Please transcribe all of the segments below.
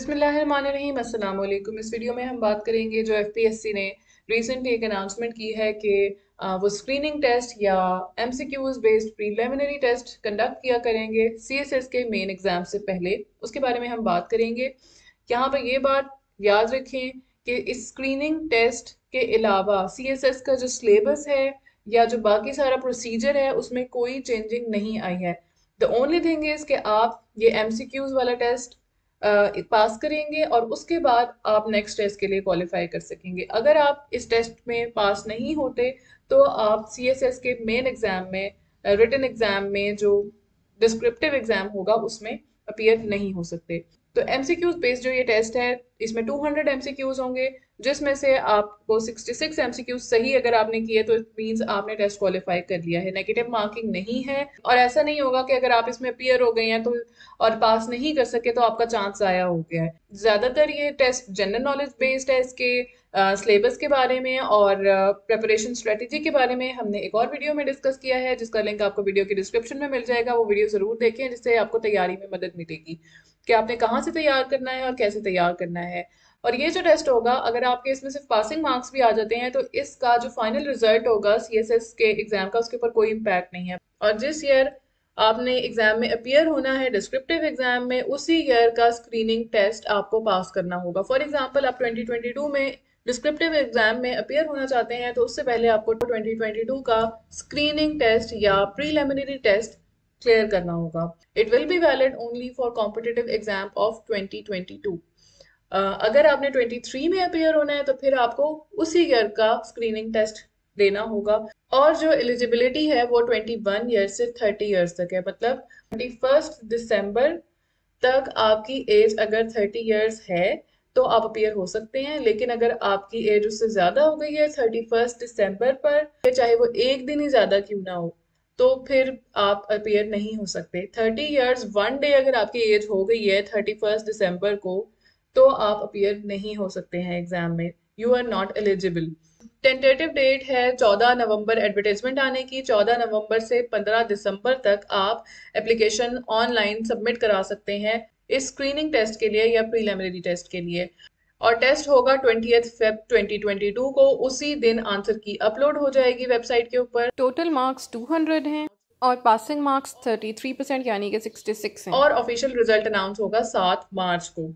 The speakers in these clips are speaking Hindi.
बिस्मिल्लाहिर्रहमानिर्रहीम, अस्सलामुअलैकुम। इस वीडियो में हम बात करेंगे जो एफपीएससी ने रिसेंटली एक अनाउंसमेंट की है कि वो स्क्रीनिंग टेस्ट या MCQs based preliminary test conduct किया करेंगे सीएसएस के मेन एग्ज़ाम से पहले। उसके बारे में हम बात करेंगे। यहाँ पर ये बात याद रखें कि इस स्क्रीनिंग टेस्ट के अलावा सीएसएस का जो सिलेबस है या जो बाकी सारा प्रोसीजर है उसमें कोई चेंजिंग नहीं आई है। द ओनली थिंग इज़ कि आप ये एमसीक्यूज वाला टेस्ट पास करेंगे और उसके बाद आप नेक्स्ट टेस्ट के लिए क्वालिफाई कर सकेंगे। अगर आप इस टेस्ट में पास नहीं होते तो आप सीएसएस के मेन एग्ज़ाम में, रिटन एग्ज़ाम में जो डिस्क्रिप्टिव एग्ज़ाम होगा उसमें अपीयर नहीं हो सकते। तो एमसीक्यूज बेस्ड जो ये टेस्ट है इसमें 200 एमसीक्यूज होंगे, जिसमें से आपको 66 एमसीक्यूज सही अगर आपने किए तो इट मीन्स आपने टेस्ट क्वालिफाई कर लिया है। नेगेटिव मार्किंग नहीं है और ऐसा नहीं होगा कि अगर आप इसमें अपीयर हो गए हैं तो और पास नहीं कर सके तो आपका चांस ज़ाया हो गया है। ज़्यादातर ये टेस्ट जनरल नॉलेज बेस्ड है। इसके सिलेबस के बारे में और प्रेपरेशन स्ट्रेटजी के बारे में हमने एक और वीडियो में डिस्कस किया है, जिसका लिंक आपको वीडियो के डिस्क्रिप्शन में मिल जाएगा। वो वीडियो ज़रूर देखें, जिससे आपको तैयारी में मदद मिलेगी कि आपने कहाँ से तैयार करना है और कैसे तैयार करना है। और ये जो टेस्ट होगा, अगर आपके इसमें सिर्फ पासिंग मार्क्स भी आ जाते हैं तो इसका जो फाइनल रिजल्ट होगा सीएसएस के एग्ज़ाम का, उसके ऊपर कोई इम्पैक्ट नहीं है। और जिस ईयर आपने एग्ज़ाम में अपीयर होना है डिस्क्रिप्टिव एग्ज़ाम में, उसी ईयर का स्क्रीनिंग टेस्ट आपको पास करना होगा। फॉर एग्ज़ाम्पल, आप 2022 में डिस्क्रिप्टिव एग्ज़ाम में अपीयर होना चाहते हैं तो उससे पहले आपको 2022 का स्क्रीनिंग टेस्ट या प्रीलिमिनरी टेस्ट क्लियर करना होगा। It will be valid only for competitive exam of 2022। अगर आपने 23 में अपीयर होना है तो फिर आपको उसी ईयर का स्क्रीनिंग टेस्ट देना होगा। और जो एलिजिबिलिटी है वो 21 ईयर से 30 ईयर्स तक है, मतलब 21 दिसंबर तक आपकी एज अगर 30 ईयर्स है तो आप अपीयर हो सकते हैं। लेकिन अगर आपकी एज उससे ज़्यादा हो गई है 31 दिसंबर पर, चाहे वो एक दिन ही ज़्यादा क्यों ना हो, तो फिर आप अपीयर नहीं हो सकते। 30 ईयर्स 1 डे अगर आपकी एज हो गई है 31 दिसंबर को, तो आप अपीयर नहीं हो सकते हैं एग्ज़ाम में। You are not eligible. Tentative date है 14 नवंबर एडवर्टाइजमेंट आने की। 14 नवंबर से 15 दिसंबर तक आप एप्लीकेशन ऑनलाइन सबमिट करा सकते हैं इस स्क्रीनिंग टेस्ट के लिए या प्रीलिमिनरी टेस्ट के लिए। और टेस्ट होगा 20 फेब 2022 को। उसी दिन आंसर की अपलोड हो जाएगी वेबसाइट के ऊपर। टोटल मार्क्स 200 हैं और पासिंग मार्क्स 33% यानी कि 66 हैं। और ऑफिशियल रिजल्ट अनाउंस होगा 7 मार्च को।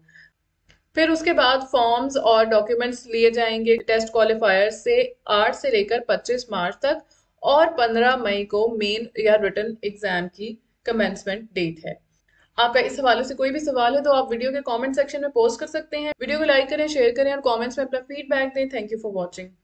फिर उसके बाद फॉर्म्स और डॉक्यूमेंट्स लिए जाएंगे टेस्ट क्वालिफायर से 8 से लेकर 25 मार्च तक, और 15 मई को मेन या रिटन एग्ज़ाम की कमेंसमेंट डेट है। आपका इस हवाले से कोई भी सवाल है तो आप वीडियो के कमेंट सेक्शन में पोस्ट कर सकते हैं। वीडियो को लाइक करें, शेयर करें और कमेंट्स में अपना फीडबैक दें। Thank you for watching.